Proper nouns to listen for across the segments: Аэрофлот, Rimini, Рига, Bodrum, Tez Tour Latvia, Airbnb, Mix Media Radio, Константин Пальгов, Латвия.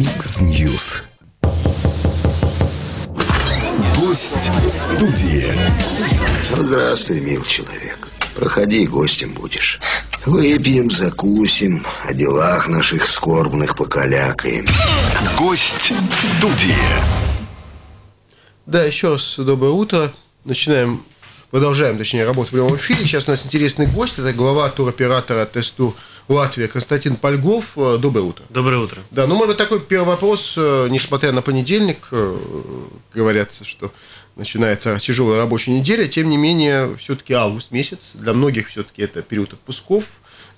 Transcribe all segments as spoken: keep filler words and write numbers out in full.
Mix News. Гость в студии. Здравствуй, мил человек. Проходи, гостем будешь. Выпьем, закусим, о делах наших скорбных покалякаем. Гость в студии. Да, еще раз доброе утро. Начинаем, продолжаем, точнее, работу в прямом эфире. Сейчас у нас интересный гость. Это глава туроператора Tez Tour Latvia Константин Пальгов. Доброе утро. Доброе утро. Да, ну, может быть, такой первый вопрос. Несмотря на понедельник, говорится, что начинается тяжелая рабочая неделя. Тем не менее, все-таки август месяц. Для многих все-таки это период отпусков.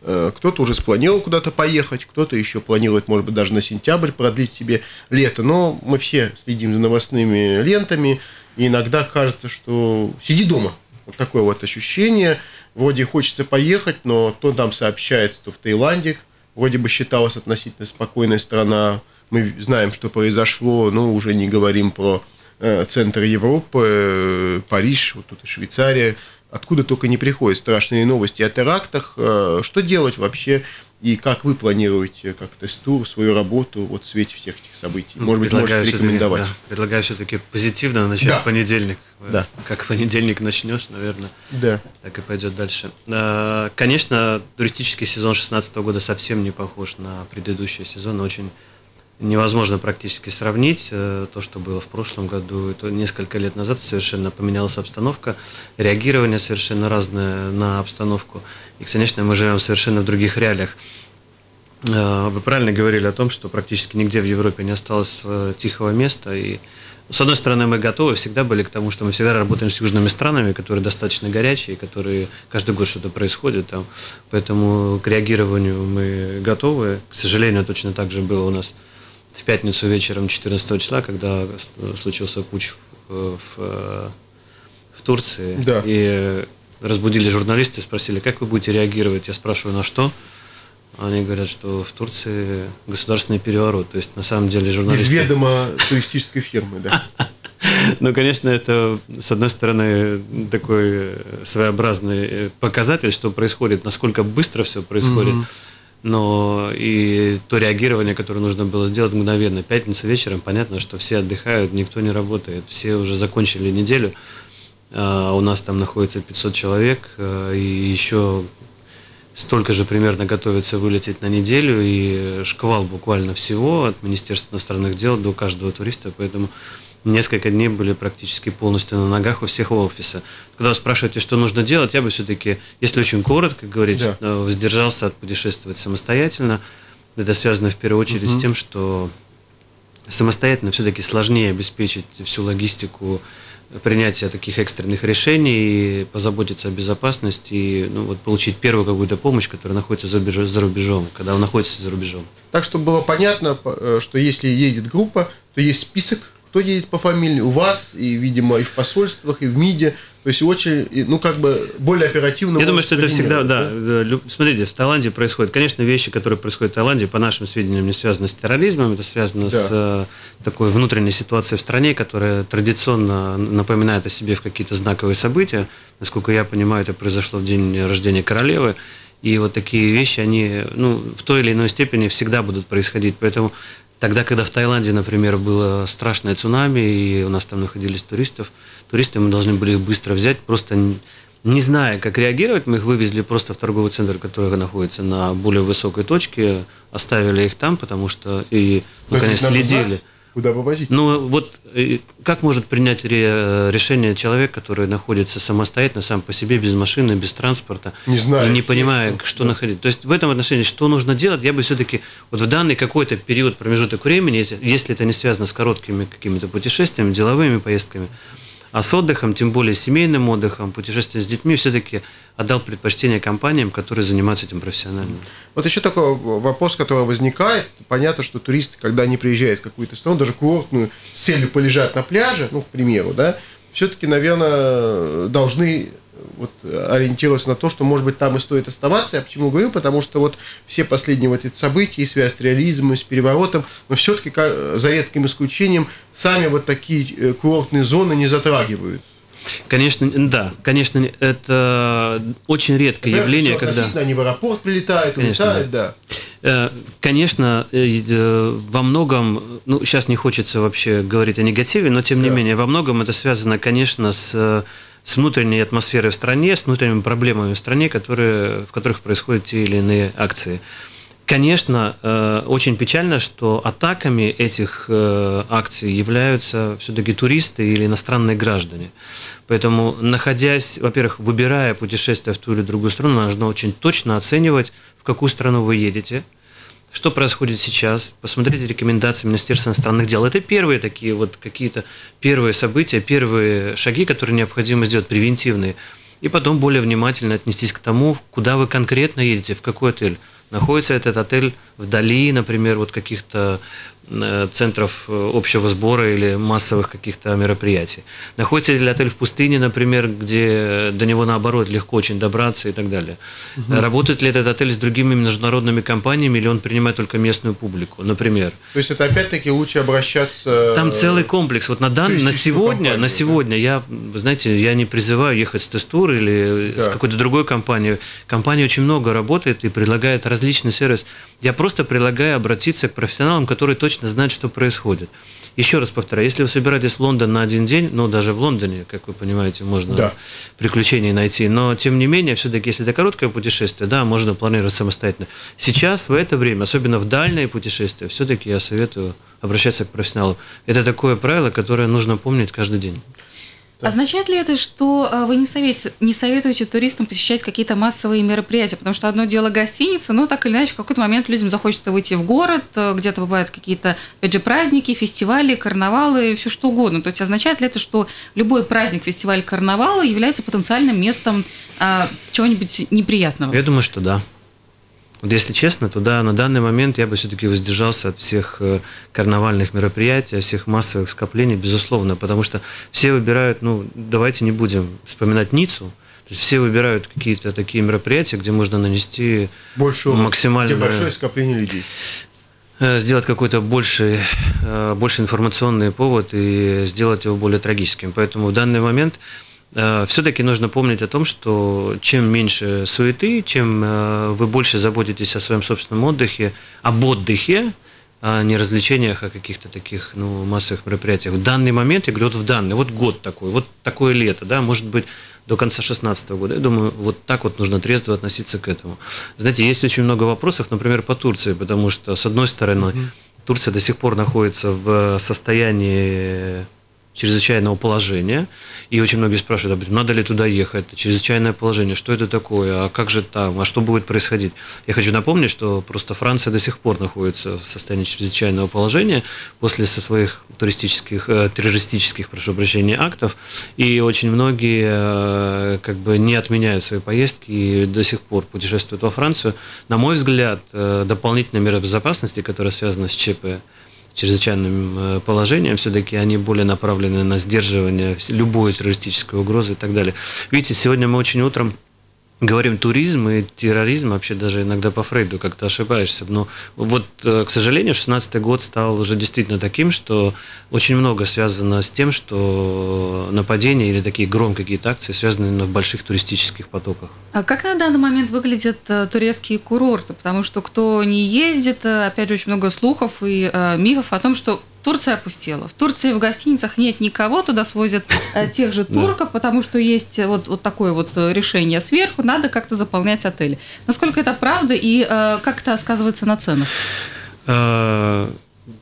Кто-то уже спланировал куда-то поехать, кто-то еще планирует, может быть, даже на сентябрь продлить себе лето. Но мы все следим за новостными лентами, и иногда кажется, что сиди дома. Вот такое вот ощущение. Вроде хочется поехать, но то нам сообщается, что в Таиланде вроде бы считалась относительно спокойная страна. Мы знаем, что произошло, но уже не говорим про центр Европы, Париж, вот тут и Швейцария. Откуда только не приходят страшные новости о терактах. Что делать вообще? И как вы планируете, как Tez Tour, свою работу вот в свете всех этих событий? Может быть, можете рекомендовать? Да, предлагаю все-таки позитивно начать, да. Понедельник. Да. Как понедельник начнешь, наверное, да. Так и пойдет дальше. Конечно, туристический сезон две тысячи шестнадцатого года совсем не похож на предыдущий сезон. Очень невозможно практически сравнить то, что было в прошлом году, и то несколько лет назад. Совершенно поменялась обстановка, реагирование совершенно разное на обстановку. И, конечно, мы живем совершенно в других реалиях. Вы правильно говорили о том, что практически нигде в Европе не осталось тихого места. И, с одной стороны, мы готовы, всегда были к тому, что мы всегда работаем с южными странами, которые достаточно горячие, которые каждый год что-то происходит там. Поэтому к реагированию мы готовы. К сожалению, точно так же было у нас в пятницу вечером четырнадцатого числа, когда случился путч в, в, в Турции, да. И разбудили журналисты, спросили, как вы будете реагировать. Я спрашиваю, на что? Они говорят, что в Турции государственный переворот. То есть, на самом деле, журналисты... Без ведома туристической фирмы, да. Ну, конечно, это, с одной стороны, такой своеобразный показатель, что происходит, насколько быстро все происходит. Но и то реагирование, которое нужно было сделать мгновенно. Пятница вечером, понятно, что все отдыхают, никто не работает, все уже закончили неделю. А у нас там находится пятьсот человек, и еще столько же примерно готовится вылететь на неделю, и шквал буквально всего от Министерства иностранных дел до каждого туриста, поэтому несколько дней были практически полностью на ногах у всех офиса. Когда вы спрашиваете, что нужно делать, я бы все-таки, если очень коротко говорить, да, воздержался от путешествовать самостоятельно. Это связано в первую очередь угу. с тем, что самостоятельно все-таки сложнее обеспечить всю логистику принятия таких экстренных решений, и позаботиться о безопасности, и, ну, вот, получить первую какую-то помощь, которая находится за рубежом, за рубежом, когда он находится за рубежом. Так, чтобы было понятно, что если едет группа, то есть список, кто едет по фамилии, у вас, и, видимо, и в посольствах, и в МИДе. То есть очень, ну, как бы, более оперативно. Я думаю, что это всегда, да, да. Смотрите, в Таиланде происходит, конечно, вещи, которые происходят в Таиланде, по нашим сведениям, не связаны с терроризмом, это связано, да, с э, такой внутренней ситуацией в стране, которая традиционно напоминает о себе в какие-то знаковые события. Насколько я понимаю, это произошло в день рождения королевы. И вот такие вещи, они, ну, в той или иной степени всегда будут происходить. Поэтому... Тогда, когда в Таиланде, например, было страшное цунами, и у нас там находились туристов, туристы, мы должны были их быстро взять, просто не зная, как реагировать, мы их вывезли просто в торговый центр, который находится на более высокой точке, оставили их там, потому что, и, ну, конечно, следили. Куда вывозить? Ну, вот как может принять ре решение человек, который находится самостоятельно, сам по себе, без машины, без транспорта, не знает, и не понимая, что, что да. находить. То есть в этом отношении, что нужно делать, я бы все-таки вот в данный какой-то период, промежуток времени, если, если это не связано с короткими какими-то путешествиями, деловыми поездками, а с отдыхом, тем более семейным отдыхом, путешествием с детьми, все-таки отдал предпочтение компаниям, которые занимаются этим профессионально. Вот еще такой вопрос, который возникает. Понятно, что туристы, когда они приезжают в какую-то страну, даже курортную, с целью полежать на пляже, ну, к примеру, да, все-таки, наверное, должны... Вот, ориентироваться на то, что, может быть, там и стоит оставаться. Я почему говорю? Потому что вот все последние вот эти события, и связь с реализмом, и с переворотом, но все-таки, за редким исключением, сами вот такие курортные зоны не затрагивают. Конечно, да, конечно, это очень редкое явление, когда... Относительно они в аэропорт прилетают, улетают, да. Конечно, во многом, ну, сейчас не хочется вообще говорить о негативе, но тем не да. менее, во многом это связано, конечно, с, с внутренней атмосферой в стране, с внутренними проблемами в стране, которые, в которых происходят те или иные акции. Конечно, очень печально, что атаками этих акций являются все-таки туристы или иностранные граждане. Поэтому, находясь, во-первых, выбирая путешествие в ту или другую страну, нужно очень точно оценивать, в какую страну вы едете, что происходит сейчас, посмотреть рекомендации Министерства иностранных дел. Это первые такие вот какие-то первые события, первые шаги, которые необходимо сделать, превентивные. И потом более внимательно отнестись к тому, куда вы конкретно едете, в какой отель. Находится этот отель вдали, например, от каких-то центров общего сбора или массовых каких-то мероприятий. Находится ли отель в пустыне, например, где до него, наоборот, легко очень добраться и так далее. Угу. Работает ли этот отель с другими международными компаниями, или он принимает только местную публику, например. То есть это опять-таки лучше обращаться... Там целый комплекс. Вот на, дан... на сегодня, на сегодня да? я, вы знаете, я не призываю ехать с Tez Tour или да. с какой-то другой компанией. Компания очень много работает и предлагает различные личный сервис. Я просто предлагаю обратиться к профессионалам, которые точно знают, что происходит. Еще раз повторяю, если вы собираетесь в Лондон на один день, ну, даже в Лондоне, как вы понимаете, можно да. приключений найти, но, тем не менее, все-таки, если это короткое путешествие, да, можно планировать самостоятельно. Сейчас, в это время, особенно в дальние путешествия, все-таки я советую обращаться к профессионалу. Это такое правило, которое нужно помнить каждый день. Означает ли это, что вы не советуете, не советуете туристам посещать какие-то массовые мероприятия? Потому что одно дело гостиница, но так или иначе в какой-то момент людям захочется выйти в город, где-то бывают какие-то, опять же, праздники, фестивали, карнавалы, все что угодно. То есть означает ли это, что любой праздник, фестиваль, карнавал является потенциальным местом а, чего-нибудь неприятного? Я думаю, что да. Вот если честно, то да, на данный момент я бы все-таки воздержался от всех карнавальных мероприятий, от всех массовых скоплений, безусловно, потому что все выбирают, ну, давайте не будем вспоминать Ниццу, то есть все выбирают какие-то такие мероприятия, где можно нанести максимально большое скопление людей. Сделать какой-то больше, больше информационный повод и сделать его более трагическим. Поэтому в данный момент... Все-таки нужно помнить о том, что чем меньше суеты, чем вы больше заботитесь о своем собственном отдыхе, об отдыхе, а не развлечениях, а каких-то таких, ну, массовых мероприятиях. В данный момент, я говорю, вот в данный, вот год такой, вот такое лето, да, может быть, до конца шестнадцатого года. Я думаю, вот так вот нужно трезво относиться к этому. Знаете, есть очень много вопросов, например, по Турции, потому что, с одной стороны, mm-hmm. Турция до сих пор находится в состоянии... чрезвычайного положения, и очень многие спрашивают, надо ли туда ехать, чрезвычайное положение, что это такое, а как же там, а что будет происходить. Я хочу напомнить, что просто Франция до сих пор находится в состоянии чрезвычайного положения после со своих туристических, э, террористических, прошу прощения, актов, и очень многие э, как бы не отменяют свои поездки и до сих пор путешествуют во Францию. На мой взгляд, э, дополнительная мера безопасности, которая связана с ЧП, чрезвычайным положением, все-таки они более направлены на сдерживание любой террористической угрозы и так далее. Видите, сегодня мы очень утром говорим туризм и терроризм, вообще даже иногда по Фрейду как-то ошибаешься. Но вот, к сожалению, шестнадцатый год стал уже действительно таким, что очень много связано с тем, что нападения или такие громкие какие-то акции связаны именно в больших туристических потоках. А как на данный момент выглядят турецкие курорты? Потому что кто не ездит, опять же, очень много слухов и мифов о том, что Турция опустела. В Турции в гостиницах нет никого, туда свозят тех же турков, потому что есть вот, вот такое вот решение сверху, надо как-то заполнять отели. Насколько это правда и э, как это сказывается на ценах?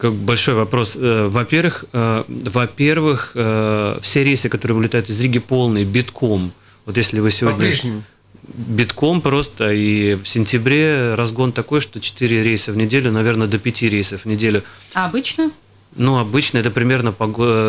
Большой вопрос. Во-первых, э, во-первых, э, все рейсы, которые вылетают из Риги, полные, битком. Вот если вы сегодня... битком просто, и в сентябре разгон такой, что четыре рейса в неделю, наверное, до пяти рейсов в неделю. А обычно? Ну, обычно это примерно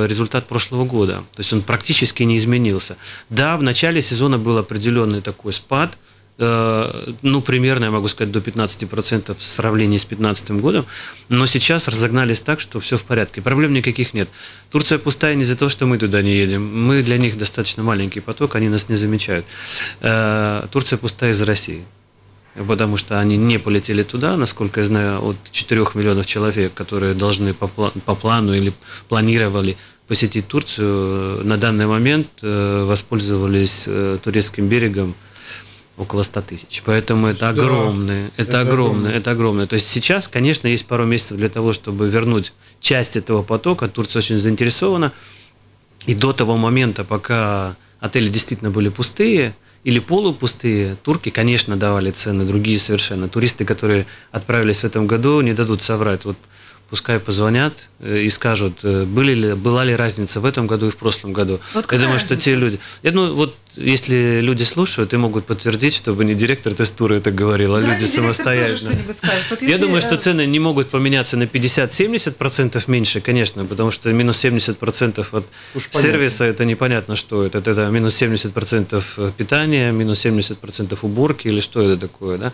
результат прошлого года. То есть он практически не изменился. Да, в начале сезона был определенный такой спад. Ну, примерно, я могу сказать, до пятнадцати процентов в сравнении с пятнадцатым годом. Но сейчас разогнались так, что все в порядке. Проблем никаких нет. Турция пустая не из-за того, что мы туда не едем. Мы для них достаточно маленький поток, они нас не замечают. Турция пустая из-за России, потому что они не полетели туда, насколько я знаю, от четырёх миллионов человек, которые должны по, по плану или планировали посетить Турцию, на данный момент воспользовались турецким берегом около ста тысяч. Поэтому это огромное, да, это, это огромное, огромное, это огромное. То есть сейчас, конечно, есть пару месяцев для того, чтобы вернуть часть этого потока. Турция очень заинтересована. И до того момента, пока отели действительно были пустые или полупустые, турки, конечно, давали цены другие совершенно. Туристы, которые отправились в этом году, не дадут соврать. Вот пускай позвонят и скажут, были ли, была ли разница в этом году и в прошлом году. Вот я думаю, разница? Что те люди... Я думаю, вот если люди слушают и могут подтвердить, чтобы не директор Tez Tour это говорил, а да, люди самостоятельно. Вот если... Я думаю, что цены не могут поменяться на пятьдесят-семьдесят процентов меньше, конечно, потому что минус семьдесят процентов от уж сервиса, понятно. Это непонятно, что это. Это минус семьдесят процентов питания, минус семьдесят процентов уборки или что это такое, да?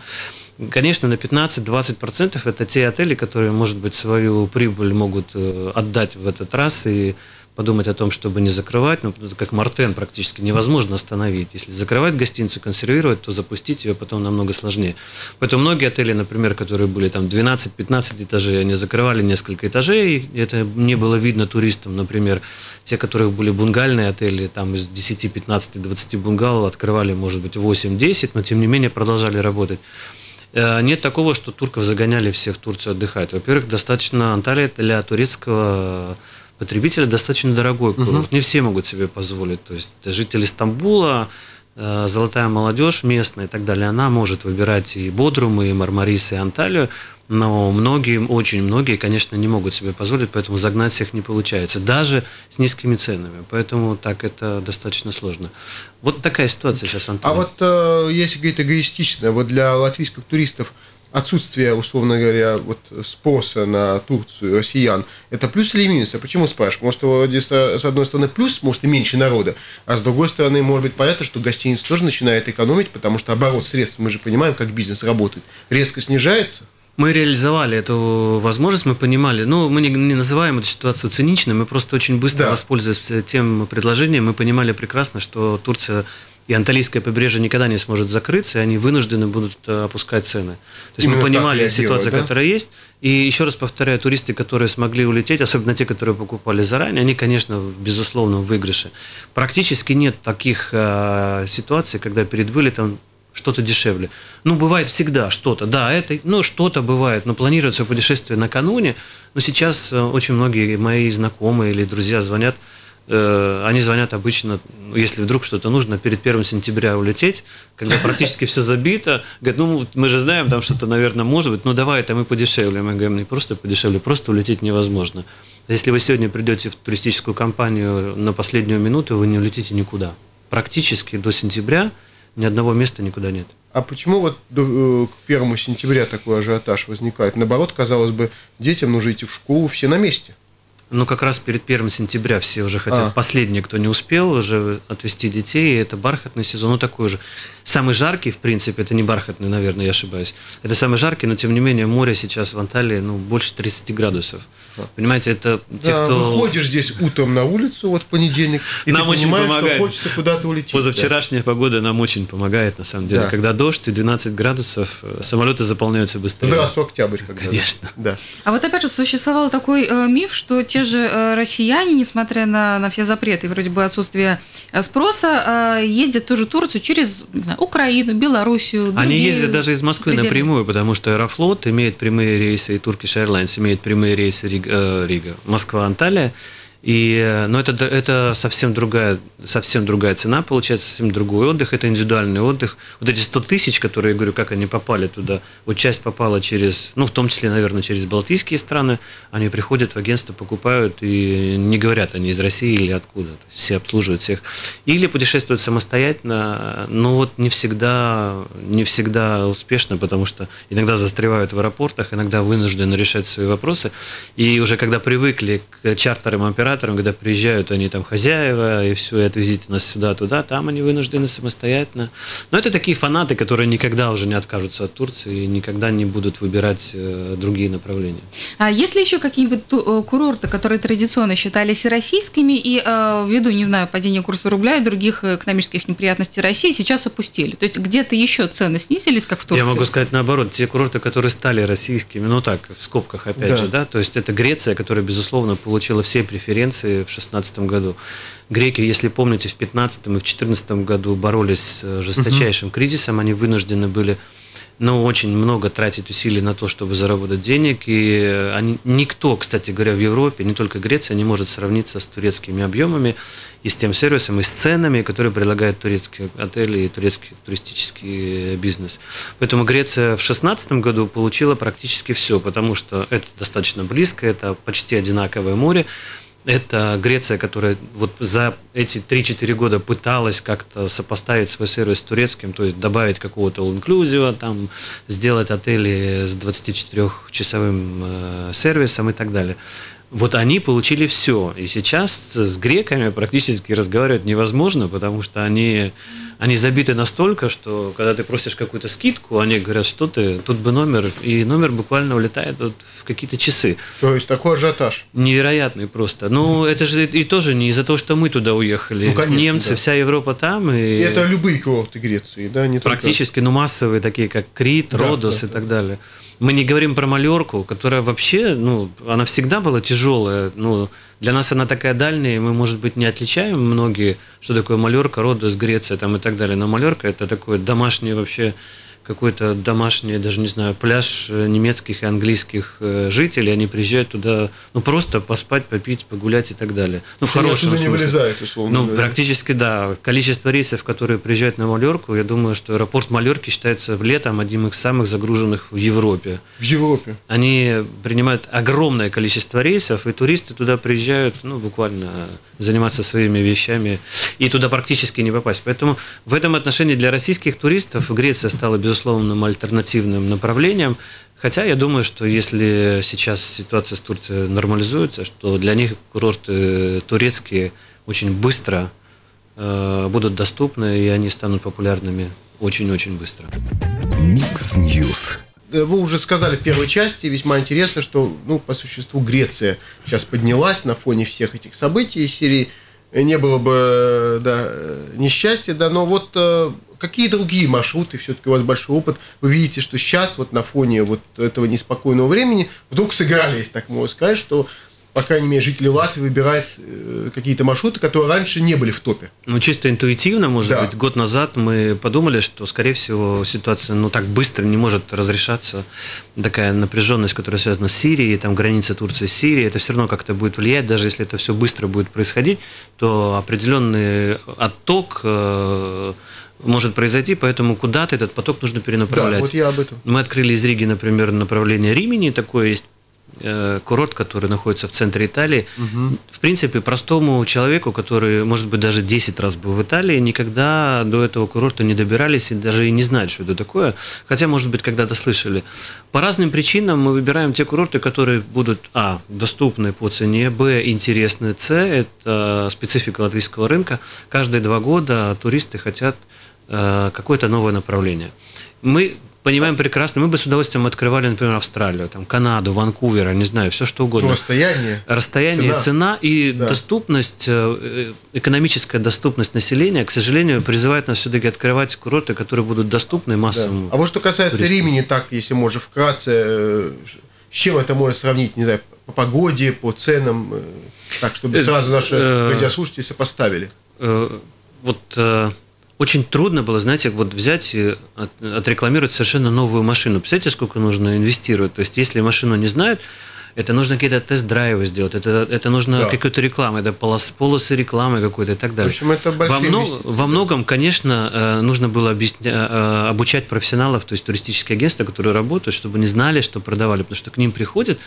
Конечно, на пятнадцать-двадцать процентов это те отели, которые, может быть, свою прибыль могут отдать в этот раз и подумать о том, чтобы не закрывать. Ну, как Мартен практически невозможно остановить. Если закрывать гостиницу, консервировать, то запустить ее потом намного сложнее. Поэтому многие отели, например, которые были там двенадцать-пятнадцать этажей, они закрывали несколько этажей, и это не было видно туристам, например. Те, у которых были бунгальные отели, там из десяти, пятнадцати, двадцати бунгало открывали, может быть, восемь-десять, но тем не менее продолжали работать. Нет такого, что турков загоняли все в Турцию отдыхать. Во-первых, достаточно Анталия для турецкого потребителя достаточно дорогой курорт. Угу. Не все могут себе позволить. То есть жители Стамбула, золотая молодежь местная и так далее, она может выбирать и Бодрум, и Мармарис, и Анталию. Но многие, очень многие, конечно, не могут себе позволить, поэтому загнать всех не получается, даже с низкими ценами. Поэтому так это достаточно сложно. Вот такая ситуация сейчас, Антон. А вот э, если говорить эгоистично, вот для латвийских туристов отсутствие, условно говоря, вот спроса на Турцию, россиян, это плюс или минус? А почему спрашиваешь? Может, вроде, с одной стороны, плюс, может, и меньше народа, а с другой стороны, может быть, понятно, что гостиница тоже начинает экономить, потому что оборот средств, мы же понимаем, как бизнес работает, резко снижается. Мы реализовали эту возможность, мы понимали, ну, мы не, не называем эту ситуацию циничной, мы просто очень быстро, да, воспользовались тем предложением, мы понимали прекрасно, что Турция и Анталийское побережье никогда не сможет закрыться, и они вынуждены будут опускать цены. То есть именно мы понимали ситуацию, да? Которая есть, и еще раз повторяю, туристы, которые смогли улететь, особенно те, которые покупали заранее, они, конечно, безусловно, в выигрыше. Практически нет таких э, ситуаций, когда перед вылетом что-то дешевле. Ну, бывает всегда что-то. Да, это, ну, что-то бывает. Но планируется путешествие накануне. Но сейчас очень многие мои знакомые или друзья звонят. Э, они звонят обычно, если вдруг что-то нужно, перед первым сентября улететь, когда практически все забито. Говорят, ну, мы же знаем, там что-то, наверное, может быть. Ну, давай, там и подешевле. Мы говорим, не просто подешевле, просто улететь невозможно. Если вы сегодня придете в туристическую компанию на последнюю минуту, вы не улетите никуда. Практически до сентября ни одного места никуда нет. А почему вот к первому сентября такой ажиотаж возникает? Наоборот, казалось бы, детям нужно идти в школу, все на месте. Ну, как раз перед первым сентября все уже хотят, а. Последние, кто не успел, уже отвезти детей, и это бархатный сезон, ну, такой же. Самый жаркий, в принципе, это не бархатный, наверное, я ошибаюсь, это самый жаркий, но, тем не менее, море сейчас в Анталии, ну, больше тридцати градусов. А. Понимаете, это те, да, кто... выходишь здесь утром на улицу, вот в понедельник, и нам ты очень понимаешь, помогает. Что хочется куда-то улететь. Позавчерашняя, да, погода нам очень помогает, на самом деле. Да. Когда дождь и двенадцать градусов, самолеты заполняются быстрее. Здравствуй, октябрь. Когда конечно. Да. А вот, опять же, существовал такой э, миф, что те же россияне, несмотря на, на все запреты, вроде бы отсутствие спроса, ездят тоже в Турцию через, не знаю, Украину, Белоруссию. Они ездят даже из Москвы пределы. Напрямую, потому что Аэрофлот имеет прямые рейсы, и Turkish Airlines имеет прямые рейсы Рига, Рига Москва-Анталия. И, но это, это совсем, другая, совсем другая цена, получается, совсем другой отдых, это индивидуальный отдых. Вот эти сто тысяч, которые, я говорю, как они попали туда, вот часть попала через, ну, в том числе, наверное, через балтийские страны, они приходят в агентство, покупают и не говорят, они из России или откуда, то есть все обслуживают всех. Или путешествуют самостоятельно, но вот не всегда, не всегда успешно, потому что иногда застревают в аэропортах, иногда вынуждены решать свои вопросы, и уже когда привыкли к чартерам операциям, когда приезжают они там хозяева и все, и отвезите нас сюда, туда, там они вынуждены самостоятельно. Но это такие фанаты, которые никогда уже не откажутся от Турции и никогда не будут выбирать другие направления. А есть ли еще какие-нибудь курорты, которые традиционно считались российскими и э, ввиду, не знаю, падения курса рубля и других экономических неприятностей России сейчас опустили? То есть где-то еще цены снизились, как в Турции? Я могу сказать наоборот, те курорты, которые стали российскими, ну так, в скобках опять да. же, да, то есть это Греция, которая, безусловно, получила все преференции конференции в две тысячи шестнадцатом году. Греки, если помните, в две тысячи пятнадцатом и в две тысячи четырнадцатом году боролись с жесточайшим [S2] Uh-huh. [S1] Кризисом, они вынуждены были, ну, очень много тратить усилий на то, чтобы заработать денег, и они, никто, кстати говоря, в Европе, не только Греция, не может сравниться с турецкими объемами и с тем сервисом, и с ценами, которые предлагают турецкие отели и турецкий туристический бизнес. Поэтому Греция в две тысячи шестнадцатом году получила практически все, потому что это достаточно близко, это почти одинаковое море. Это Греция, которая вот за эти три-четыре года пыталась как-то сопоставить свой сервис с турецким, то есть добавить какого-то all-inclusive, там, сделать отели с двадцатичетырёхчасовым э, сервисом и так далее. Вот они получили все, и сейчас с греками практически разговаривать невозможно, потому что они, они забиты настолько, что когда ты просишь какую-то скидку, они говорят, что ты, тут бы номер, и номер буквально улетает вот в какие-то часы. То есть такой ажиотаж. Невероятный просто. Ну, это же и тоже не из-за того, что мы туда уехали. Ну, конечно, немцы, да. Вся Европа там. И... и это любые курорты Греции, да? Не практически, только... ну, массовые, такие как Крит, да, Родос, да, и так, да, далее. Мы не говорим про Мальорку, которая вообще, ну, она всегда была тяжелая. Ну, для нас она такая дальняя, и мы, может быть, не отличаем многие, что такое Мальорка, Родос, Греция там, и так далее. Но Мальорка – это такой домашний вообще, какой-то домашний, даже не знаю, пляж немецких и английских жителей. Они приезжают туда, ну, просто поспать, попить, погулять и так далее. Ну, в хорошем смысле. Не вылезает, условно. Ну, говоря. Практически, да. Количество рейсов, которые приезжают на Мальорку, я думаю, что аэропорт Мальорки считается летом одним из самых загруженных в Европе. В Европе. Они принимают огромное количество рейсов, и туристы туда приезжают, ну, буквально заниматься своими вещами, и туда практически не попасть. Поэтому в этом отношении для российских туристов Греция стала, безусловно, условным альтернативным направлением, хотя я думаю, что если сейчас ситуация с Турцией нормализуется, что для них курорты турецкие очень быстро э, будут доступны, и они станут популярными очень-очень быстро. Mix News. Вы уже сказали в первой части, весьма интересно, что, ну, по существу Греция сейчас поднялась на фоне всех этих событий из Сирии, не было бы, да, несчастья, да, но вот... Какие другие маршруты, все-таки у вас большой опыт, вы видите, что сейчас вот на фоне вот этого неспокойного времени вдруг сыгрались, так можно сказать, что, по крайней мере, жители Латвии выбирают какие-то маршруты, которые раньше не были в топе. Ну, чисто интуитивно, может, да, быть, год назад мы подумали, что, скорее всего, ситуация, ну, так быстро не может разрешаться, такая напряженность, которая связана с Сирией, там граница Турции с Сирией, это все равно как-то будет влиять, даже если это все быстро будет происходить, то определенный отток... может произойти, поэтому куда-то этот поток нужно перенаправлять. Да, вот я об этом. Мы открыли из Риги, например, направление Римини, такое есть э, курорт, который находится в центре Италии. Угу. В принципе, простому человеку, который, может быть, даже десять раз был в Италии, никогда до этого курорта не добирались и даже и не знают, что это такое, хотя, может быть, когда-то слышали. По разным причинам мы выбираем те курорты, которые будут, а, доступны по цене, б, интересны, с, это специфика латвийского рынка. Каждые два года туристы хотят какое-то новое направление. Мы понимаем прекрасно, мы бы с удовольствием открывали, например, Австралию, там, Канаду, Ванкувер, не знаю, все что угодно. Расстояние. Расстояние, цена, цена и, да, доступность, экономическая доступность населения, к сожалению, призывает нас все-таки открывать курорты, которые будут доступны массовому, да. А вот что касается туристам. Римини, так, если можно вкратце, с чем это можно сравнить, не знаю, по погоде, по ценам, так, чтобы сразу наши радиослушатели сопоставили. Вот... Очень трудно было, знаете, вот взять и отрекламировать совершенно новую машину. Представляете, сколько нужно инвестировать? То есть, если машину не знают, это нужно какие-то тест-драйвы сделать, это, это нужно, да, какую-то рекламу, это полос, полосы рекламы какой-то и так далее. В общем, это большие инвестиции. Во, во многом, конечно, нужно было объясня, обучать профессионалов, то есть туристические агентства, которые работают, чтобы они знали, что продавали, потому что к ним приходят,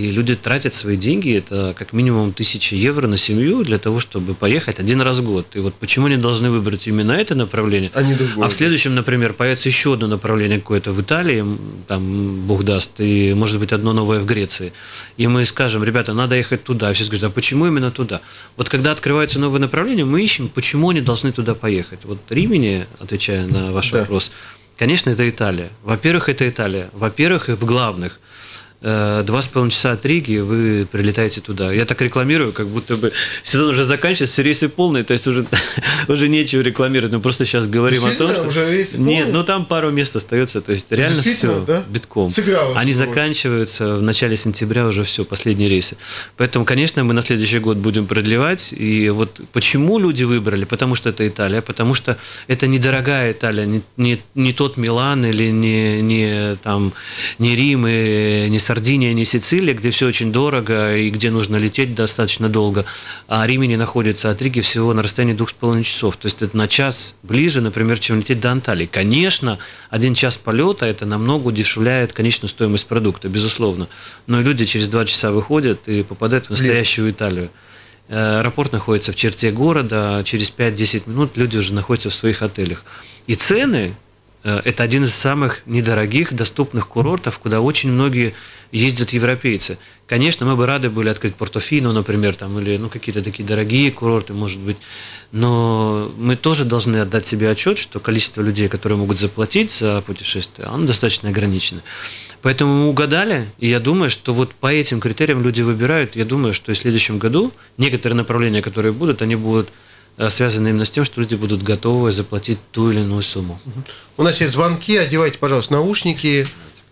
и люди тратят свои деньги, это как минимум тысяча евро на семью для того, чтобы поехать один раз в год. И вот почему они должны выбрать именно это направление, а, а в следующем, например, появится еще одно направление какое-то в Италии, там, бог даст, и, может быть, одно новое в Греции. И мы скажем, ребята, надо ехать туда. И все скажут, а почему именно туда? Вот когда открываются новые направления, мы ищем, почему они должны туда поехать. Вот Римини, отвечая на ваш, да, вопрос, конечно, это Италия. Во-первых, это Италия. Во-первых, и в главных. Два с половиной часа от Риги вы прилетаете туда. Я так рекламирую, как будто бы сезон уже заканчивается, рейсы полные, то есть уже, уже нечего рекламировать. Мы просто сейчас говорим о том, что... Уже рейсы полные? Нет, ну там пару мест остается, то есть реально все, да? Битком. Сыгралось. Они сегодня заканчиваются в начале сентября, уже все, последние рейсы. Поэтому, конечно, мы на следующий год будем продлевать. И вот почему люди выбрали? Потому что это Италия, потому что это недорогая Италия, не, не, не тот Милан или не, не, там, не Рим, и не Сардиния, Сардиния, не Сицилия, где все очень дорого и где нужно лететь достаточно долго. А Римини находится от Риги всего на расстоянии двух с половиной часов. То есть это на час ближе, например, чем лететь до Анталии. Конечно, один час полета это намного удешевляет конечную стоимость продукта, безусловно. Но люди через два часа выходят и попадают в настоящую Италию. Аэропорт находится в черте города, через пять-десять минут люди уже находятся в своих отелях. И цены... Это один из самых недорогих, доступных курортов, куда очень многие ездят европейцы. Конечно, мы бы рады были открыть Портофино, например, там, или ну, какие-то такие дорогие курорты, может быть. Но мы тоже должны отдать себе отчет, что количество людей, которые могут заплатить за путешествие, оно достаточно ограничено. Поэтому мы угадали, и я думаю, что вот по этим критериям люди выбирают. Я думаю, что и в следующем году некоторые направления, которые будут, они будут связаны именно с тем, что люди будут готовы заплатить ту или иную сумму. У нас есть звонки, одевайте, пожалуйста, наушники.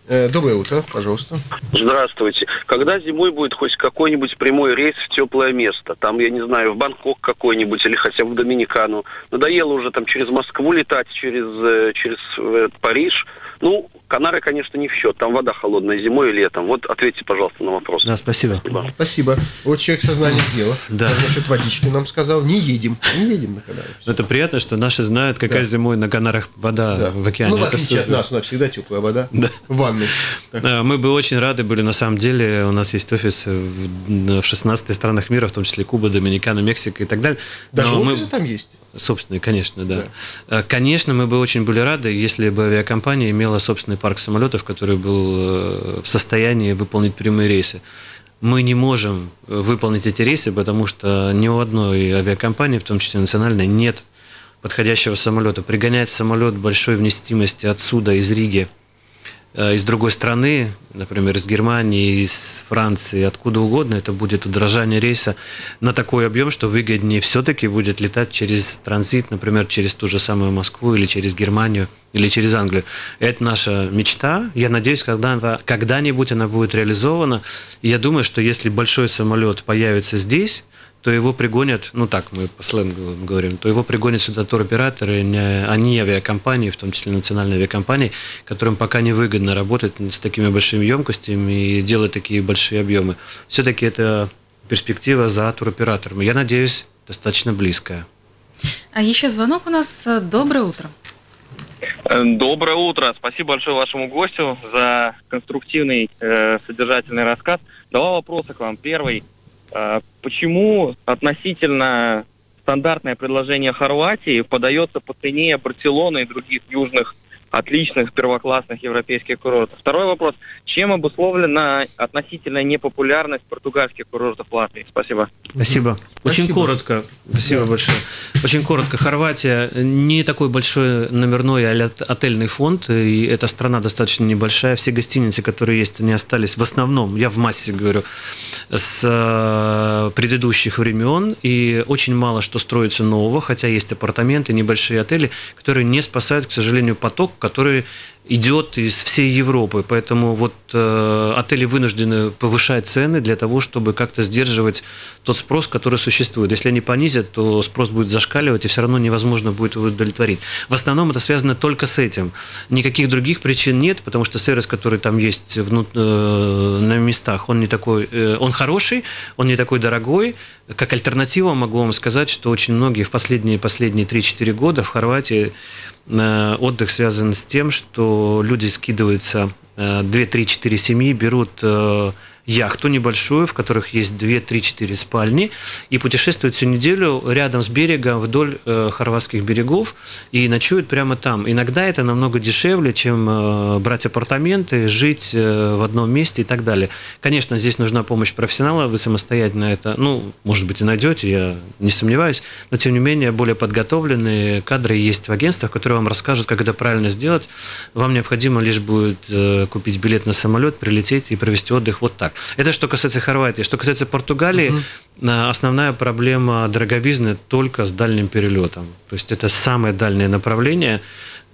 Доброе утро, пожалуйста. Здравствуйте. Когда зимой будет хоть какой-нибудь прямой рейс в теплое место? Там, я не знаю, в Бангкок какой-нибудь или хотя бы в Доминикану. Надоело уже там через Москву летать, через, через э, Париж. Ну, Канары, конечно, не в счет. Там вода холодная зимой и летом. Вот ответьте, пожалуйста, на вопрос. Да, спасибо. Спасибо. спасибо. Вот человек сознание дела. Да. Насчет водички нам сказал. Не едем. Не едем на Канары. Это приятно, что наши знают, какая да. зимой на Канарах вода да. в океане. Ну, в отличие от нас, у нас всегда теплая вода. Да. В ванной. Так. Мы бы очень рады были, на самом деле. У нас есть офис в шестнадцати странах мира, в том числе Куба, Доминикана, Мексика и так далее. Даже но офисы мы... там есть. Собственные, конечно, да. да. Конечно, мы бы очень были рады, если бы авиакомпания имела собственный парк самолетов, который был в состоянии выполнить прямые рейсы. Мы не можем выполнить эти рейсы, потому что ни у одной авиакомпании, в том числе национальной, нет подходящего самолета. Пригонять самолет большой вместимости отсюда, из Риги, из другой страны, например, из Германии, из Франции, откуда угодно, это будет удорожание рейса на такой объем, что выгоднее все-таки будет летать через транзит, например, через ту же самую Москву или через Германию или через Англию. Это наша мечта. Я надеюсь, когда-нибудь когда она будет реализована. И я думаю, что если большой самолет появится здесь, то его пригонят, ну так мы по сленгу говорим, то его пригонят сюда туроператоры, они авиакомпании, в том числе национальные авиакомпании, которым пока невыгодно работать с такими большими емкостями и делать такие большие объемы. Все-таки это перспектива за туроператором. Я надеюсь, достаточно близкая. А еще звонок у нас. Доброе утро. Доброе утро. Спасибо большое вашему гостю за конструктивный, э, содержательный рассказ. Два вопроса к вам. Первый. Почему относительно стандартное предложение Хорватии подается по цене Барселоны и других южных отличных первоклассных европейских курортов? Второй вопрос. Чем обусловлена относительная непопулярность португальских курортов Латвии? Спасибо. Спасибо. Очень Спасибо. коротко. Спасибо да. большое. Очень коротко. Хорватия не такой большой номерной а отельный фонд, и эта страна достаточно небольшая. Все гостиницы, которые есть, они остались в основном, я в массе говорю, с предыдущих времен, и очень мало что строится нового, хотя есть апартаменты, небольшие отели, которые не спасают, к сожалению, поток, который идет из всей Европы. Поэтому вот э, отели вынуждены повышать цены для того, чтобы как-то сдерживать тот спрос, который существует. Если они понизят, то спрос будет зашкаливать, и все равно невозможно будет его удовлетворить. В основном это связано только с этим. Никаких других причин нет, потому что сервис, который там есть внут... э, на местах, он не такой, э, он хороший, он не такой дорогой. Как альтернатива могу вам сказать, что очень многие в последние, последние три-четыре года в Хорватии отдых связан с тем, что люди скидываются, две-три-четыре семьи берут яхту небольшую, в которых есть две, три, четыре спальни, и путешествуют всю неделю рядом с берега, вдоль э, хорватских берегов, и ночуют прямо там. Иногда это намного дешевле, чем э, брать апартаменты, жить э, в одном месте и так далее. Конечно, здесь нужна помощь профессионала, вы самостоятельно это, ну, может быть, и найдете, я не сомневаюсь, но, тем не менее, более подготовленные кадры есть в агентствах, которые вам расскажут, как это правильно сделать. Вам необходимо лишь будет э, купить билет на самолет, прилететь и провести отдых вот так. Это что касается Хорватии. Что касается Португалии, uh-huh. основная проблема дороговизны только с дальним перелетом. То есть это самое дальнее направление.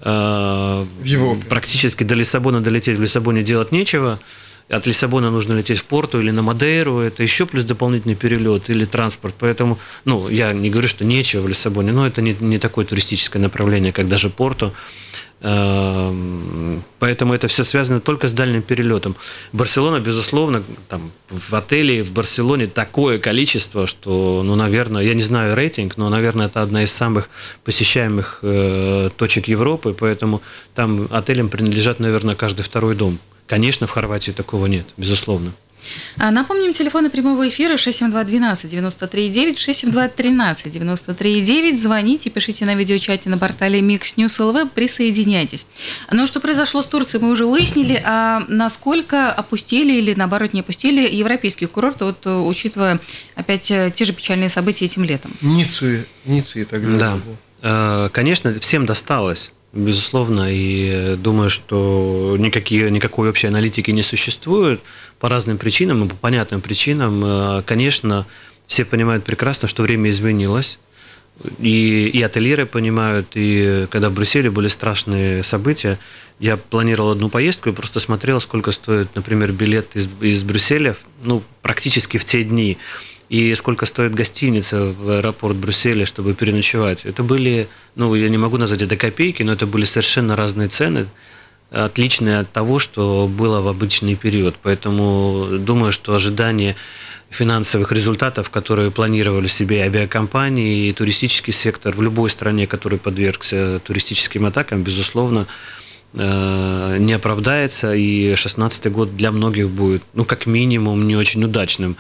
В Европе. Практически до Лиссабона долететь, в Лиссабоне делать нечего. От Лиссабона нужно лететь в Порту или на Мадейру, это еще плюс дополнительный перелет или транспорт. Поэтому, ну, я не говорю, что нечего в Лиссабоне, но это не, не такое туристическое направление, как даже Порту. Поэтому это все связано только с дальним перелетом. Барселона, безусловно, там, в отеле в Барселоне такое количество, что, ну, наверное, я не знаю рейтинг, но, наверное, это одна из самых посещаемых э, точек Европы, поэтому там отелям принадлежат, наверное, каждый второй дом. Конечно, в Хорватии такого нет, безусловно. Напомним, телефоны прямого эфира шесть семь два один два девять три девять, шесть семь два один три девять три девять. Звоните, пишите на видеочате на портале Mix News точка эл ви, присоединяйтесь. Но что произошло с Турцией, мы уже выяснили. А насколько опустили или, наоборот, не опустили европейские курорты, вот, учитывая опять те же печальные события этим летом? Ниццу и так далее. Да, конечно, всем досталось. Безусловно, и думаю, что никакие, никакой общей аналитики не существует по разным причинам и по понятным причинам. Конечно, все понимают прекрасно, что время изменилось. И, и отельеры понимают, и когда в Брюсселе были страшные события, я планировал одну поездку и просто смотрел, сколько стоит, например, билет из, из Брюсселя, ну, практически в те дни, и сколько стоит гостиница в аэропорт Брюсселя, чтобы переночевать. Это были, ну, я не могу назвать это копейки, но это были совершенно разные цены, отличные от того, что было в обычный период. Поэтому думаю, что ожидание финансовых результатов, которые планировали себе авиакомпании и туристический сектор в любой стране, который подвергся туристическим атакам, безусловно, не оправдается. И две тысячи шестнадцатый год для многих будет, ну, как минимум, не очень удачным.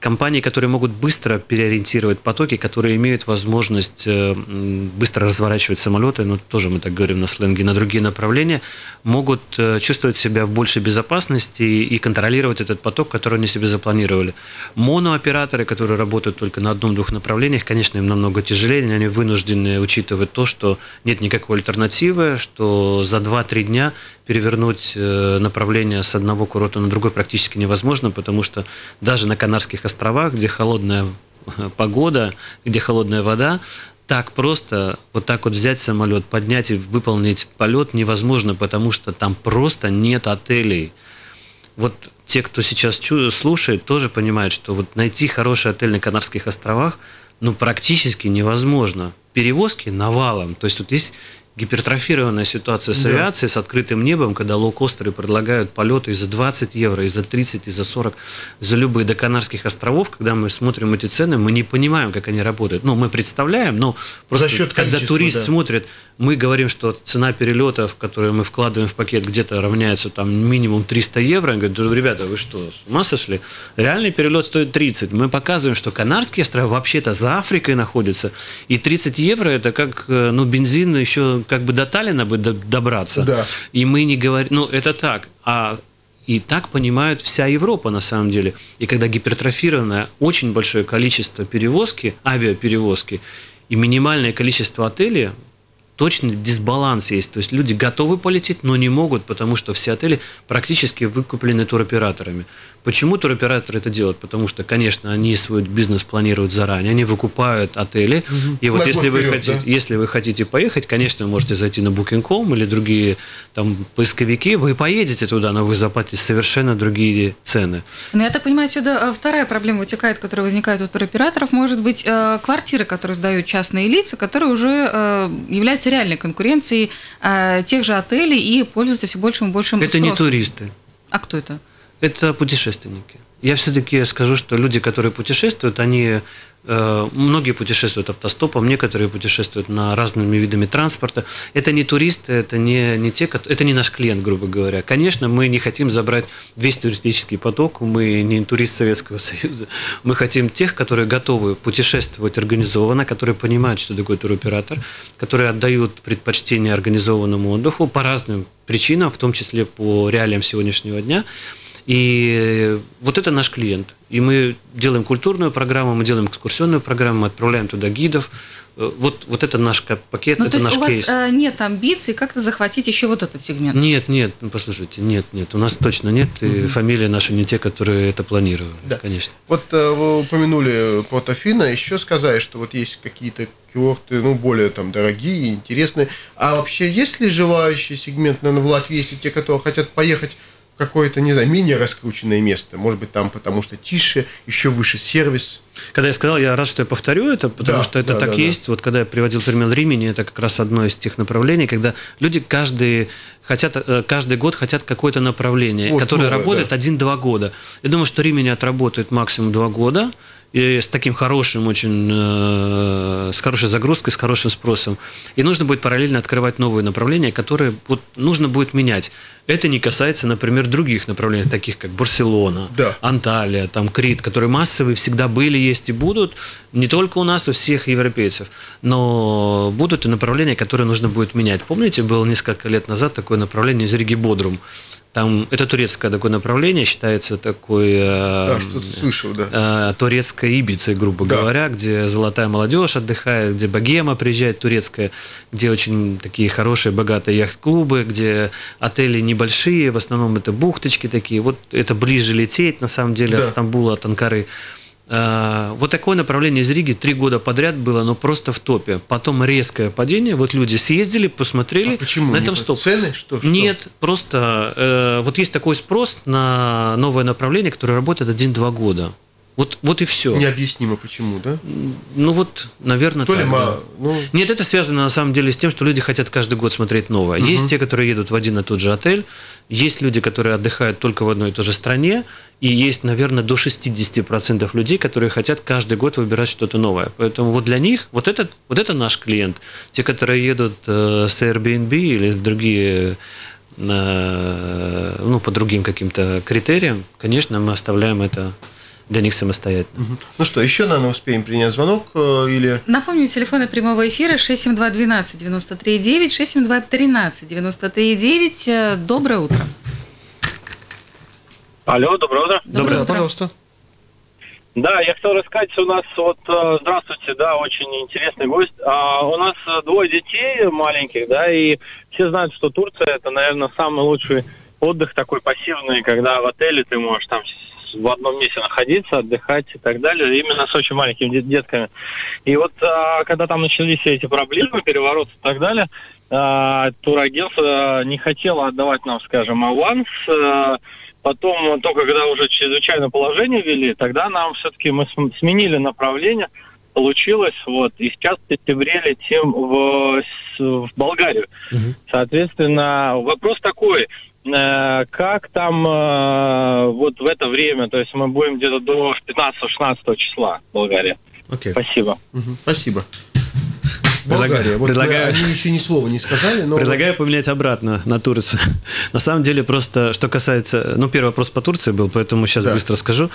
Компании, которые могут быстро переориентировать потоки, которые имеют возможность быстро разворачивать самолеты, ну, тоже мы так говорим на сленге, на другие направления, могут чувствовать себя в большей безопасности и контролировать этот поток, который они себе запланировали. Монооператоры, которые работают только на одном-двух направлениях, конечно, им намного тяжелее, они вынуждены учитывать то, что нет никакой альтернативы, что за два-три дня перевернуть направление с одного курорта на другой практически невозможно, потому что даже на Канарских островах, где холодная погода, где холодная вода, так просто вот так вот взять самолет, поднять и выполнить полет невозможно, потому что там просто нет отелей. Вот те, кто сейчас слушает, тоже понимают, что вот найти хороший отель на Канарских островах, ну, практически невозможно. Перевозки навалом, то есть вот есть гипертрофированная ситуация с авиацией, да. С открытым небом, когда лоукостеры предлагают полеты и за двадцать евро, и за тридцать, и за сорок, за любые до Канарских островов. Когда мы смотрим эти цены, мы не понимаем, как они работают. Ну, мы представляем, но просто за счет когда турист, да, смотрит, мы говорим, что цена перелетов, которую мы вкладываем в пакет, где-то равняется там минимум триста евро. Они говорят, да, ребята, вы что, с ума сошли? Реальный перелет стоит тридцать. Мы показываем, что Канарские острова вообще-то за Африкой находятся, и тридцать евро это как, ну, бензин еще как бы до Таллина бы добраться, да. И мы не говорим, ну, это так, а и так понимает вся Европа на самом деле. И когда гипертрофировано очень большое количество перевозки, авиаперевозки, и минимальное количество отелей, точный дисбаланс есть. То есть люди готовы полететь, но не могут, потому что все отели практически выкуплены туроператорами. Почему туроператоры это делают? Потому что, конечно, они свой бизнес планируют заранее, они выкупают отели. Угу. И вот если вы, вперед, хотите, да? если вы хотите поехать, конечно, можете зайти на букинг точка ком или другие там поисковики, вы поедете туда, но вы заплатите совершенно другие цены. Но я так понимаю, отсюда вторая проблема вытекает, которая возникает у туроператоров, может быть, квартиры, которые сдают частные лица, которые уже являются реальной конкуренцией тех же отелей и пользуются все большим и большим спросом. Это не туристы. А кто это? Это путешественники. Я все-таки скажу, что люди, которые путешествуют, они Многие путешествуют автостопом, некоторые путешествуют на разными видами транспорта. Это не туристы, это не, не те, это не наш клиент, грубо говоря. Конечно, мы не хотим забрать весь туристический поток, мы не турист Советского Союза. Мы хотим тех, которые готовы путешествовать организованно, которые понимают, что такое туроператор, которые отдают предпочтение организованному отдыху по разным причинам, в том числе по реалиям сегодняшнего дня. И вот это наш клиент. И мы делаем культурную программу, мы делаем экскурсионную программу, мы отправляем туда гидов. Вот, вот это наш пакет, ну, это наш кейс. У вас нет амбиций как-то захватить еще вот этот сегмент? Нет, нет, послушайте, нет, нет, у нас точно нет, mm-hmm. и фамилии наши не те, которые это планировали, да. Конечно. Вот вы упомянули Порт Афина, еще сказали, что вот есть какие-то курорты, ну, более там дорогие, интересные. А вообще есть ли желающий сегмент, наверное, в Латвии, если те, которые хотят поехать какое-то, не знаю, менее раскрученное место, может быть, там, потому что тише, еще выше сервис. Когда я сказал, я рад, что я повторю это, потому да, что это да, так да, есть. Да. Вот когда я приводил пример Римини, это как раз одно из тех направлений, когда люди каждый, хотят, каждый год хотят какое-то направление, вот, которое новое, работает да. один-два года. Я думаю, что Римини отработает максимум два года, и с таким хорошим, очень, э, с хорошей загрузкой, с хорошим спросом. И нужно будет параллельно открывать новые направления, которые вот, нужно будет менять. Это не касается, например, других направлений, таких как Барселона, да. Анталия, там, Крит, которые массовые всегда были, есть и будут, не только у нас, у всех европейцев, но будут и направления, которые нужно будет менять. Помните, было несколько лет назад такое направление из Риги Бодрум. Там, это турецкое такое направление, считается такой да, э, слышал, да. э, турецкой Ибицей, грубо да. говоря, где золотая молодежь отдыхает, где богема приезжает турецкая, где очень такие хорошие, богатые яхт-клубы, где отели небольшие, в основном это бухточки такие, вот это ближе лететь, на самом деле, да. от Стамбула, от Анкары. Вот такое направление из Риги три года подряд было, но просто в топе. Потом резкое падение, вот люди съездили, посмотрели, а почему? На этом стоп. Цены? Что, что? Нет, просто э, вот есть такой спрос на новое направление, которое работает один-два года. Вот, вот и все. Необъяснимо почему, да? Ну вот, наверное, то так. Ли мало, ну... Нет, это связано на самом деле с тем, что люди хотят каждый год смотреть новое. Угу. Есть те, которые едут в один и тот же отель, есть люди, которые отдыхают только в одной и той же стране, и есть, наверное, до шестидесяти процентов людей, которые хотят каждый год выбирать что-то новое. Поэтому вот для них, вот, этот, вот это наш клиент. Те, которые едут э, с Airbnb или другие... Э, ну, по другим каким-то критериям, конечно, мы оставляем это... для них самостоятельно. Угу. Ну что, еще, наверное, успеем принять звонок э, или... Напомню, телефоны прямого эфира шесть семь два один два девять три девять, шесть семь два один три девять три девять. Доброе утро. Алло, доброе утро. Доброе, доброе утро. Пожалуйста. Да, я хотел рассказать, у нас вот... Здравствуйте, да, очень интересный гость. А, у нас двое детей маленьких, да, и все знают, что Турция это, наверное, самый лучший отдых такой пассивный, когда в отеле ты можешь там... в одном месте находиться, отдыхать и так далее, именно с очень маленькими детками. И вот а, когда там начались все эти проблемы, перевороты и так далее, а, турагентство не хотело отдавать нам, скажем, аванс. А, потом, только когда уже чрезвычайное положение ввели, тогда нам все-таки мы сменили направление, получилось, вот, и сейчас в сентябре летим в, в Болгарию. Угу. Соответственно, вопрос такой... Как там э, вот в это время, то есть мы будем где-то до пятнадцатого-шестнадцатого числа в Болгарии. Okay. Спасибо. Угу. Спасибо. Болгария. Вот предлагаю, они еще ни слова не сказали, но... Предлагаю поменять обратно на Турцию. На самом деле, просто, что касается... Ну, первый вопрос по Турции был, поэтому сейчас да. быстро скажу.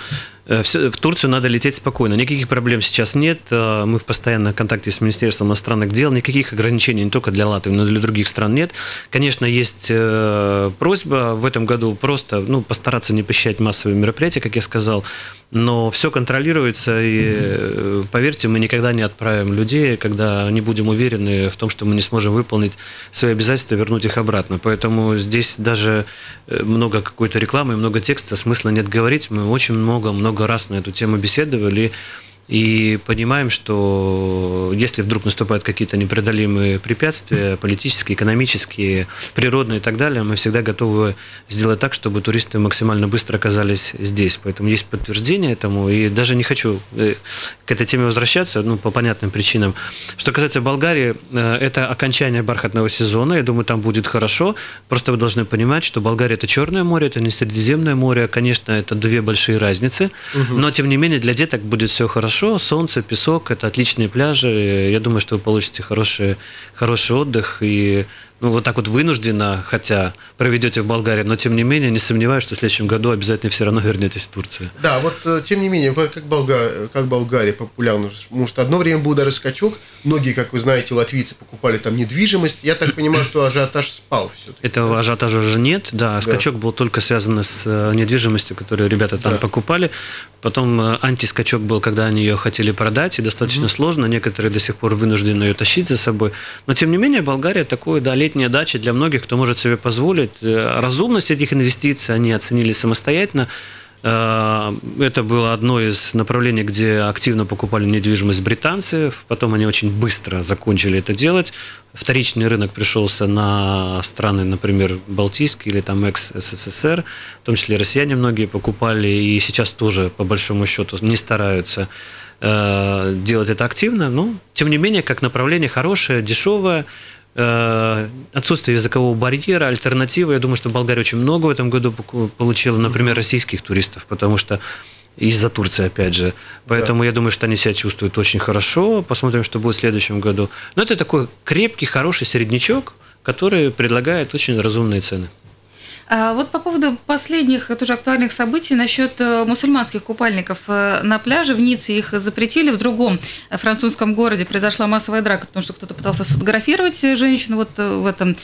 Все, в Турцию надо лететь спокойно. Никаких проблем сейчас нет. Мы в постоянном контакте с Министерством иностранных дел. Никаких ограничений не только для Латвии, но и для других стран нет. Конечно, есть просьба в этом году просто ну, постараться не посещать массовые мероприятия, как я сказал. Но все контролируется, и, mm-hmm. поверьте, мы никогда не отправим людей, когда не будем уверены в том, что мы не сможем выполнить свои обязательства, вернуть их обратно. Поэтому здесь даже много какой-то рекламы, много текста, смысла нет говорить. Мы очень много-много раз на эту тему беседовали и понимаем, что если вдруг наступают какие-то непреодолимые препятствия, политические, экономические, природные и так далее, мы всегда готовы сделать так, чтобы туристы максимально быстро оказались здесь. Поэтому есть подтверждение этому, и даже не хочу к этой теме возвращаться, ну, по понятным причинам. Что касается Болгарии, это окончание бархатного сезона, я думаю, там будет хорошо, просто вы должны понимать, что Болгария – это Черное море, это не Средиземное море, конечно, это две большие разницы, угу. но, тем не менее, для деток будет все хорошо. хорошо, солнце, песок, это отличные пляжи. Я думаю, что вы получите хороший, хороший отдых. И ну, вот так вот вынужденно, хотя проведете в Болгарии, но тем не менее, не сомневаюсь, что в следующем году обязательно все равно вернетесь в Турцию. Да, вот тем не менее, как Болгария, как Болгария популярна, потому что одно время был даже скачок, многие, как вы знаете, латвийцы покупали там недвижимость, я так понимаю, что ажиотаж спал все-таки. Этого ажиотажа уже нет, да, да, скачок был только связан с недвижимостью, которую ребята там да. покупали, потом антискачок был, когда они ее хотели продать, и достаточно угу. сложно, некоторые до сих пор вынуждены ее тащить за собой, но тем не менее, Болгария такое, да, летняя дача для многих, кто может себе позволить. Разумность этих инвестиций они оценили самостоятельно. Это было одно из направлений, где активно покупали недвижимость британцы. Потом они очень быстро закончили это делать. Вторичный рынок пришелся на страны, например, Балтийские или там экс-СССР. В том числе россияне многие покупали. И сейчас тоже, по большому счету, не стараются делать это активно. Но, тем не менее, как направление хорошее, дешевое. Отсутствие языкового барьера, альтернатива. Я думаю, что Болгария очень много в этом году получила, например, российских туристов, потому что из-за Турции, опять же. Поэтому да. я думаю, что они себя чувствуют очень хорошо. Посмотрим, что будет в следующем году. Но это такой крепкий, хороший середнячок, который предлагает очень разумные цены. А вот по поводу последних, тоже актуальных событий насчет мусульманских купальников на пляже. В Ницце их запретили, в другом французском городе произошла массовая драка, потому что кто-то пытался сфотографировать женщину вот в этом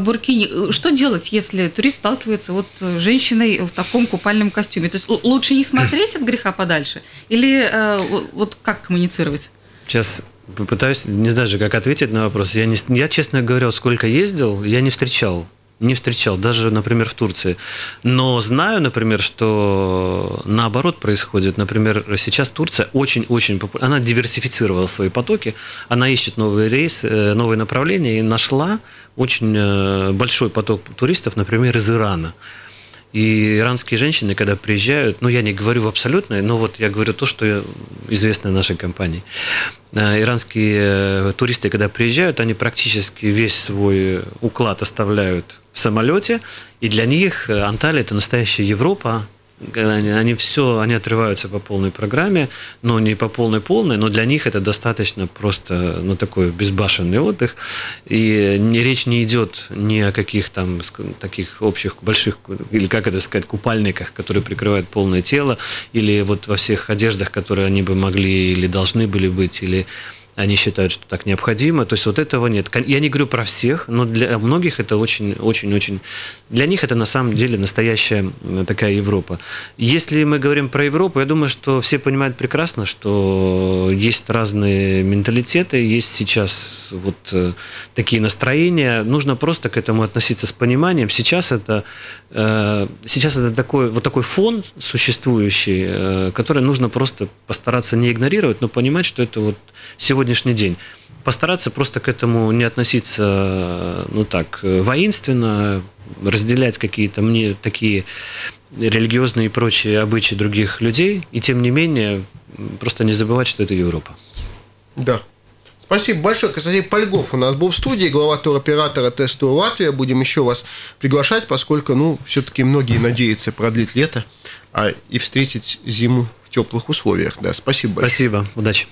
буркине. Что делать, если турист сталкивается вот с женщиной в таком купальном костюме? То есть лучше не смотреть от греха подальше? Или вот как коммуницировать? Сейчас... Попытаюсь, не знаю же, как ответить на вопрос. Я, не, я, честно говоря, сколько ездил, я не встречал. Не встречал, даже, например, в Турции. Но знаю, например, что наоборот происходит. Например, сейчас Турция очень-очень популярна. Она диверсифицировала свои потоки, она ищет новые рейсы, новые направления и нашла очень большой поток туристов, например, из Ирана. И иранские женщины, когда приезжают, ну, я не говорю в абсолютное, но вот я говорю то, что известно нашей компании. Иранские туристы, когда приезжают, они практически весь свой уклад оставляют в самолете, и для них Анталия – это настоящая Европа. Они, они все, они отрываются по полной программе, но не по полной-полной, но для них это достаточно просто, ну, такой безбашенный отдых. И не, речь не идет ни о каких там таких общих, больших, или как это сказать, купальниках, которые прикрывают полное тело, или вот во всех одеждах, которые они бы могли или должны были быть, или... Они считают, что так необходимо. То есть вот этого нет. Я не говорю про всех, но для многих это очень-очень-очень... Для них это на самом деле настоящая такая Европа. Если мы говорим про Европу, я думаю, что все понимают прекрасно, что есть разные менталитеты, есть сейчас вот такие настроения. Нужно просто к этому относиться с пониманием. Сейчас это, сейчас это такой, вот такой фон существующий, который нужно просто постараться не игнорировать, но понимать, что это вот сегодня сегодняшний день. Постараться просто к этому не относиться, ну так, воинственно, разделять какие-то мне такие религиозные и прочие обычаи других людей, и тем не менее просто не забывать, что это Европа. Да. Спасибо большое. Константин Пальгов у нас был в студии, глава туроператора Tez Tour Latvia. Будем еще вас приглашать, поскольку, ну, все-таки многие надеются продлить лето, а и встретить зиму в теплых условиях. Да, спасибо большое. Спасибо. Удачи.